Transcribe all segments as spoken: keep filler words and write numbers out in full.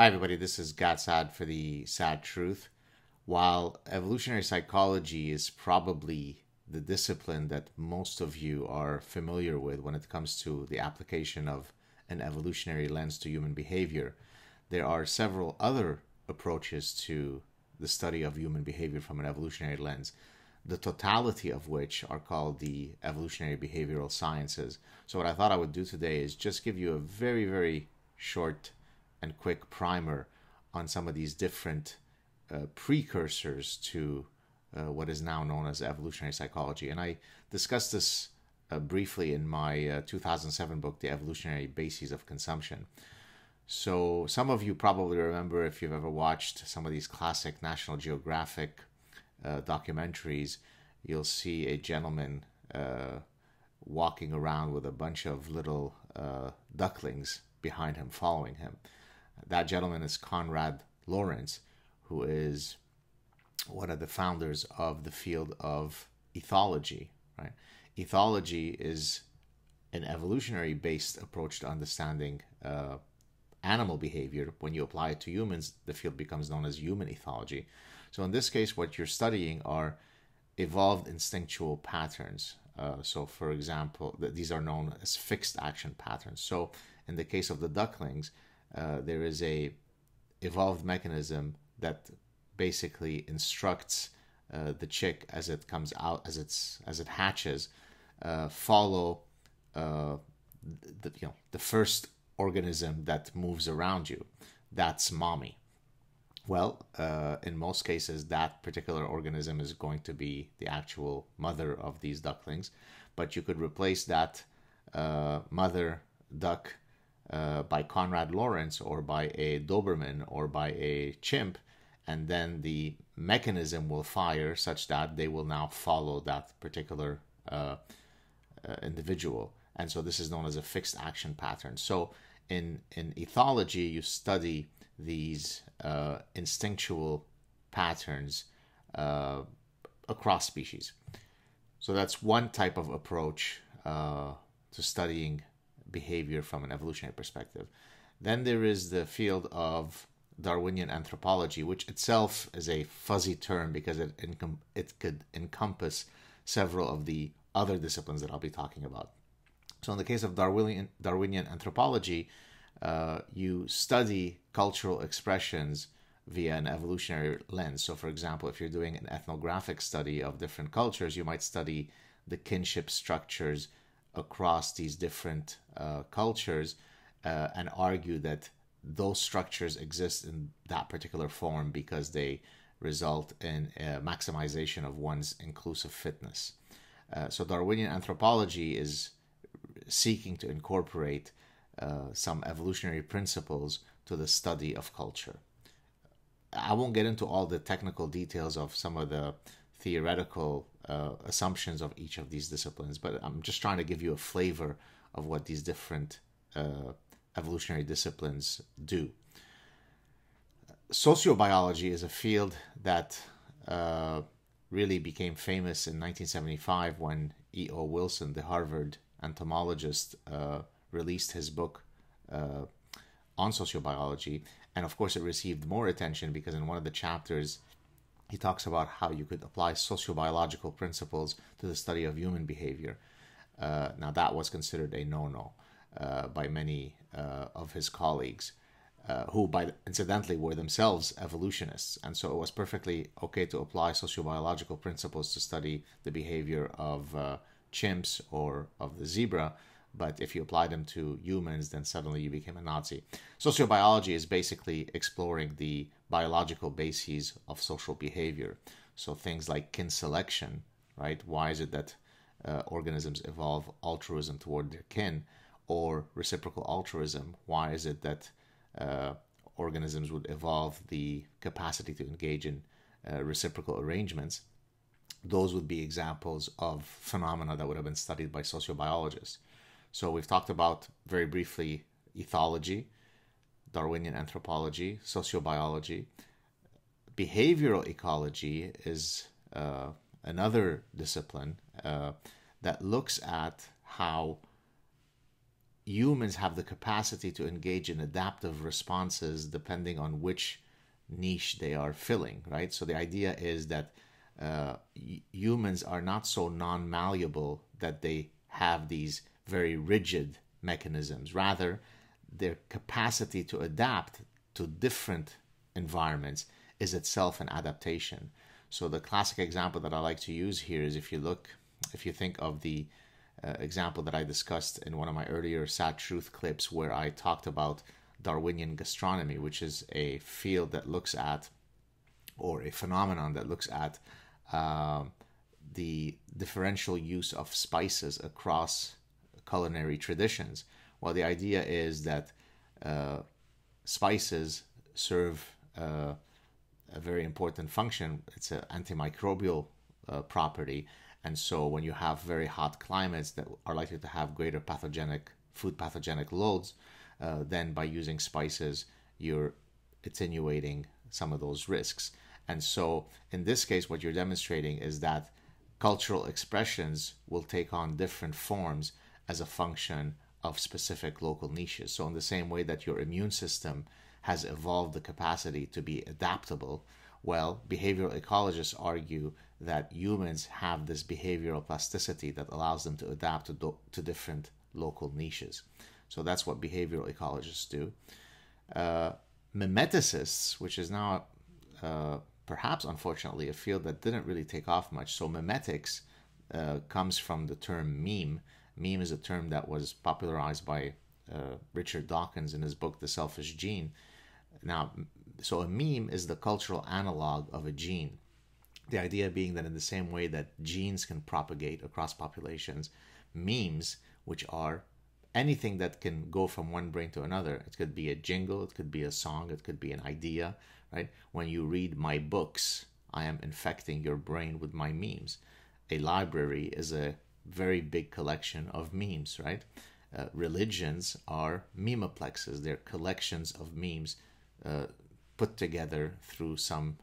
Hi, everybody. This is Gad Saad for The Sad Truth. While evolutionary psychology is probably the discipline that most of you are familiar with when it comes to the application of an evolutionary lens to human behavior, there are several other approaches to the study of human behavior from an evolutionary lens, the totality of which are called the evolutionary behavioral sciences. So what I thought I would do today is just give you a very, very short and quick primer on some of these different uh, precursors to uh, what is now known as evolutionary psychology. And I discussed this uh, briefly in my uh, two thousand seven book, The Evolutionary Bases of Consumption. So some of you probably remember, if you've ever watched some of these classic National Geographic uh, documentaries, you'll see a gentleman uh, walking around with a bunch of little uh, ducklings behind him, following him. That gentleman is Konrad Lorenz, who is one of the founders of the field of ethology, right? Ethology is an evolutionary-based approach to understanding uh, animal behavior. When you apply it to humans, the field becomes known as human ethology. So in this case, what you're studying are evolved instinctual patterns. Uh, so, for example, th these are known as fixed action patterns. So in the case of the ducklings, Uh, there is a evolved mechanism that basically instructs uh, the chick as it comes out, as it's as it hatches, uh, follow uh, the, you know the first organism that moves around you. That's mommy. Well, uh, in most cases, that particular organism is going to be the actual mother of these ducklings, but you could replace that uh, mother duck Uh, by Konrad Lorenz or by a Doberman or by a chimp, and then the mechanism will fire such that they will now follow that particular uh, uh, individual. And so this is known as a fixed action pattern. So in, in ethology, you study these uh, instinctual patterns uh, across species. So that's one type of approach uh, to studying behavior from an evolutionary perspective. Then there is the field of Darwinian anthropology, which itself is a fuzzy term because it, it could encompass several of the other disciplines that I'll be talking about. So in the case of Darwinian, Darwinian anthropology, uh, you study cultural expressions via an evolutionary lens. So for example, if you're doing an ethnographic study of different cultures, you might study the kinship structures across these different uh, cultures uh, and argue that those structures exist in that particular form because they result in a maximization of one's inclusive fitness. Uh, so Darwinian anthropology is seeking to incorporate uh, some evolutionary principles to the study of culture. I won't get into all the technical details of some of the theoretical uh, assumptions of each of these disciplines, but I'm just trying to give you a flavor of what these different uh, evolutionary disciplines do. Sociobiology is a field that uh, really became famous in nineteen seventy-five when E O Wilson, the Harvard entomologist, uh, released his book uh, on sociobiology. And of course, it received more attention because in one of the chapters, he talks about how you could apply sociobiological principles to the study of human behavior. Uh, now, that was considered a no-no uh, by many uh, of his colleagues, uh, who, by, incidentally, were themselves evolutionists. And so it was perfectly okay to apply sociobiological principles to study the behavior of uh, chimps or of the zebra. But if you apply them to humans, then suddenly you became a Nazi. Sociobiology is basically exploring the biological bases of social behavior. So things like kin selection, right? Why is it that uh, organisms evolve altruism toward their kin? Or reciprocal altruism? Why is it that uh, organisms would evolve the capacity to engage in uh, reciprocal arrangements? Those would be examples of phenomena that would have been studied by sociobiologists. So we've talked about, very briefly, ethology, Darwinian anthropology, sociobiology. Behavioral ecology is uh, another discipline uh, that looks at how humans have the capacity to engage in adaptive responses depending on which niche they are filling, right? So the idea is that uh, humans are not so non-malleable that they have these very rigid mechanisms. Rather, their capacity to adapt to different environments is itself an adaptation. So the classic example that I like to use here is if you look, if you think of the uh, example that I discussed in one of my earlier Sad Truth clips where I talked about Darwinian gastronomy, which is a field that looks at, or a phenomenon that looks at uh, the differential use of spices across culinary traditions. Well, the idea is that uh, spices serve uh, a very important function. It's an antimicrobial uh, property. And so when you have very hot climates that are likely to have greater pathogenic, food pathogenic loads, uh, then by using spices, you're attenuating some of those risks. And so in this case, what you're demonstrating is that cultural expressions will take on different forms as a function of specific local niches. So in the same way that your immune system has evolved the capacity to be adaptable, well, behavioral ecologists argue that humans have this behavioral plasticity that allows them to adapt to, do to different local niches. So that's what behavioral ecologists do. Uh, Memeticists, which is now uh, perhaps unfortunately a field that didn't really take off much. So memetics uh, comes from the term meme. Meme is a term that was popularized by uh, Richard Dawkins in his book, The Selfish Gene. Now, so a meme is the cultural analog of a gene. The idea being that in the same way that genes can propagate across populations, memes, which are anything that can go from one brain to another, it could be a jingle, it could be a song, it could be an idea, right? When you read my books, I am infecting your brain with my memes. A library is a very big collection of memes, right? Uh, religions are memeplexes. They're collections of memes uh, put together through some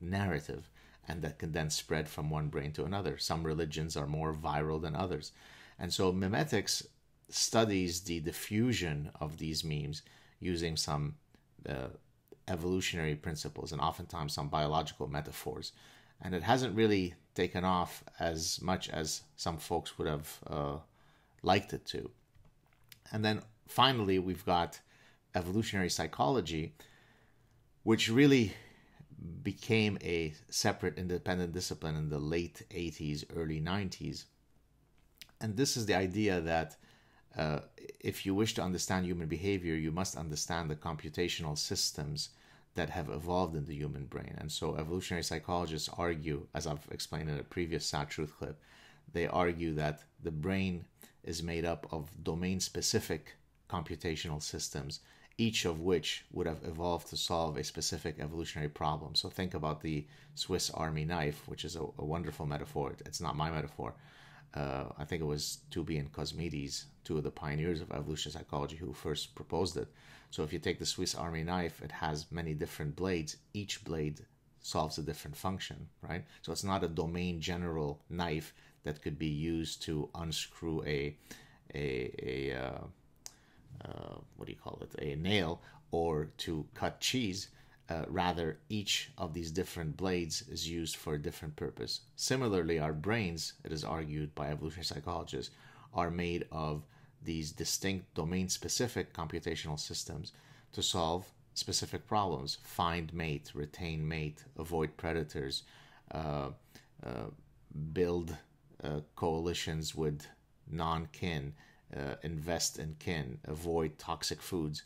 narrative, and that can then spread from one brain to another. Some religions are more viral than others. And so memetics studies the diffusion of these memes using some uh, evolutionary principles and oftentimes some biological metaphors. And it hasn't really taken off as much as some folks would have uh, liked it to. And then finally, we've got evolutionary psychology, which really became a separate independent discipline in the late eighties, early nineties. And this is the idea that Uh, if you wish to understand human behavior, you must understand the computational systems that have evolved in the human brain. And so evolutionary psychologists argue, as I've explained in a previous Sad Truth clip, they argue that the brain is made up of domain-specific computational systems, each of which would have evolved to solve a specific evolutionary problem. So think about the Swiss Army knife, which is a, a wonderful metaphor. It's not my metaphor. Uh, I think it was Tooby and Cosmides, two of the pioneers of evolutionary psychology, who first proposed it. So if you take the Swiss Army knife, it has many different blades. Each blade solves a different function, right? So it's not a domain general knife that could be used to unscrew a, a, a uh, uh, what do you call it, a nail, or to cut cheese. Uh, rather, each of these different blades is used for a different purpose. Similarly, our brains, it is argued by evolutionary psychologists, are made of these distinct domain-specific computational systems to solve specific problems. Find mate, retain mate, avoid predators, uh, uh, build uh, coalitions with non-kin, uh, invest in kin, avoid toxic foods.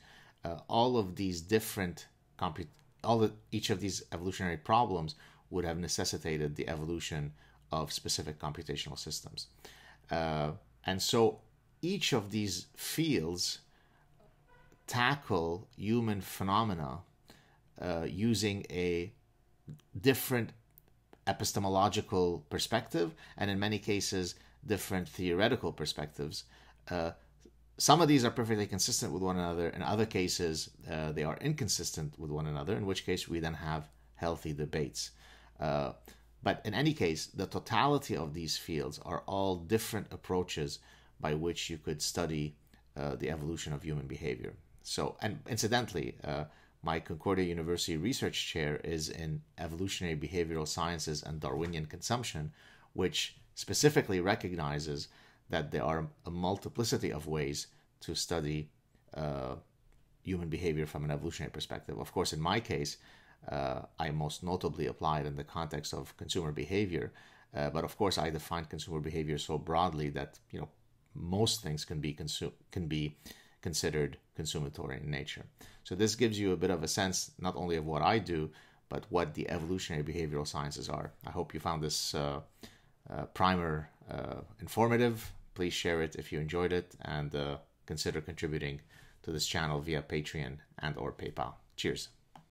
Uh, all of these different comput All the, each of these evolutionary problems would have necessitated the evolution of specific computational systems. Uh, and so each of these fields tackle human phenomena uh, using a different epistemological perspective, and in many cases, different theoretical perspectives. Uh, Some of these are perfectly consistent with one another. In other cases, uh, they are inconsistent with one another, in which case we then have healthy debates. Uh, but in any case, the totality of these fields are all different approaches by which you could study uh, uh, the evolution of human behavior. So, and incidentally, uh, my Concordia University research chair is in evolutionary behavioral sciences and Darwinian consumption, which specifically recognizes that there are a multiplicity of ways to study uh, human behavior from an evolutionary perspective. Of course, in my case, uh, I most notably applied in the context of consumer behavior. Uh, but of course, I define consumer behavior so broadly that, you know, most things can be consume can be considered consumatory in nature. So this gives you a bit of a sense not only of what I do, but what the evolutionary behavioral sciences are. I hope you found this uh, uh, primer uh, informative. Please share it if you enjoyed it, and uh, consider contributing to this channel via Patreon and or PayPal. Cheers.